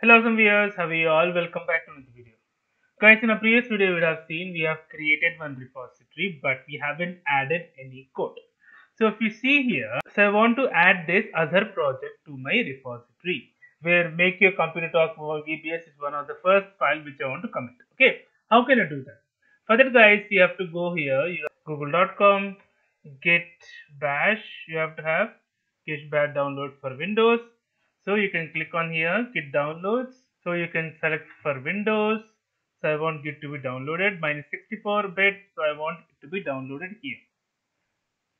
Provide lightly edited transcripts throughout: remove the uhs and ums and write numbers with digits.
Hello awesome viewers, how are you all? Welcome back to another video. Guys, in a previous video we have seen we have created one repository but we haven't added any code. So if you see here, so I want to add this other project to my repository where Make Your Computer Talk More VPS is one of the first file which I want to commit. Okay, how can I do that? For that guys, you have to go here, you have google.com, git bash, you have to have git bash download for Windows. So you can click on here, git downloads. So you can select for Windows. So I want git to be downloaded, minus 64 bit. So I want it to be downloaded here.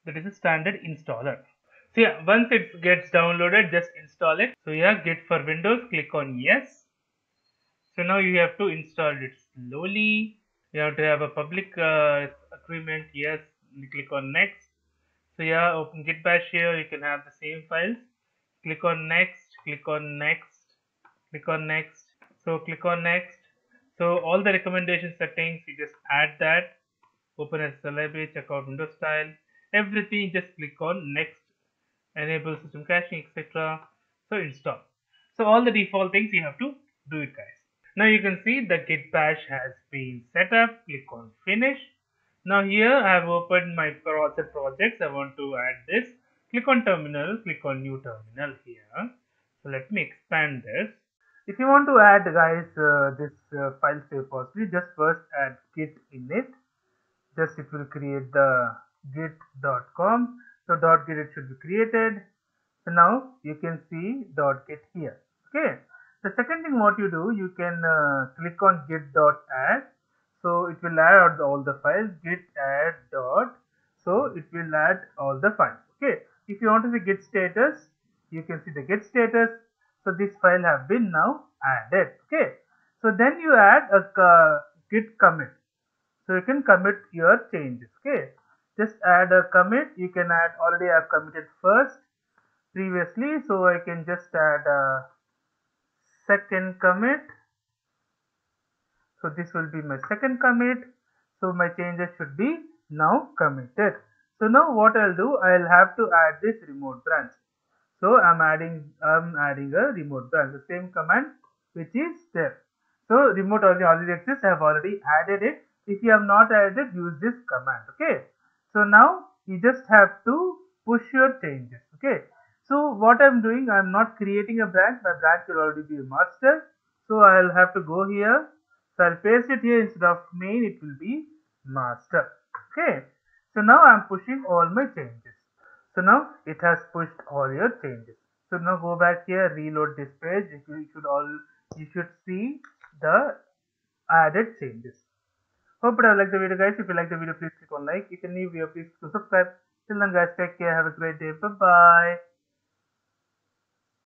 That is a standard installer. So yeah, once it gets downloaded, just install it. So yeah, git for Windows, click on yes. So now you have to install it slowly. You have to have a public agreement, yes. You click on next. So yeah, open git bash here. You can have the same files. Click on next. Click on next, click on next, so click on next. So all the recommendation settings, you just add that, open SSL library, check out Windows style, everything, just click on next, enable system caching, etc. So install. So all the default things you have to do it guys. Now you can see the git bash has been set up, click on finish. Now here I have opened my projects, I want to add this, click on terminal, click on new terminal here. So let me expand this. If you want to add guys this file save repository, just first add git init. Just it will create the git.com. So .git it should be created. So now you can see .git here. Okay. The second thing what you do, you can click on git.add. So it will add all the files. Git add . So it will add all the files. Okay. If you want to see git status, you can see the git status. So this file have been now added. Okay. So then you add a git commit. So you can commit your changes. Okay. Just add a commit. You can add already I have committed first previously. So I can just add a second commit. So this will be my second commit. So my changes should be now committed. So now what I'll do, I'll have to add this remote branch. So I'm adding a remote branch, the same command which is there. So remote already exists, I have already added it. If you have not added it, use this command. Okay. So now you just have to push your changes. Okay. So what I'm doing, I'm not creating a branch, my branch will already be a master. So I'll have to go here. So I'll paste it here instead of main, it will be master. Okay. So now I'm pushing all my changes. So now it has pushed all your changes. So now go back here, reload this page. You should see the added changes. Hope you have liked the video guys. If you like the video, please click on like. If you need video, please click on subscribe. Till then guys, take care. Have a great day. Bye bye.